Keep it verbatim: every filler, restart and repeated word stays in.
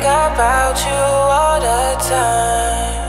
About you all the time.